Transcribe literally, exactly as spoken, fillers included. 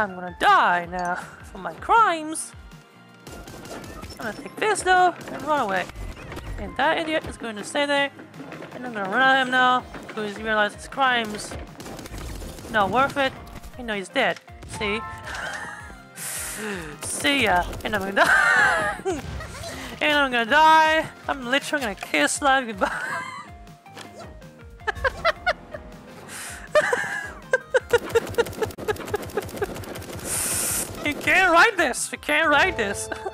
I'm gonna die now for my crimes. I'm gonna take this though and run away. And that idiot is going to stay there. And I'm gonna run at him now because he realized his crimes not worth it. You know he's dead. See? See ya. And I'm gonna die. And I'm gonna die. I'm literally gonna kiss life goodbye. You can't write this. You can't write this.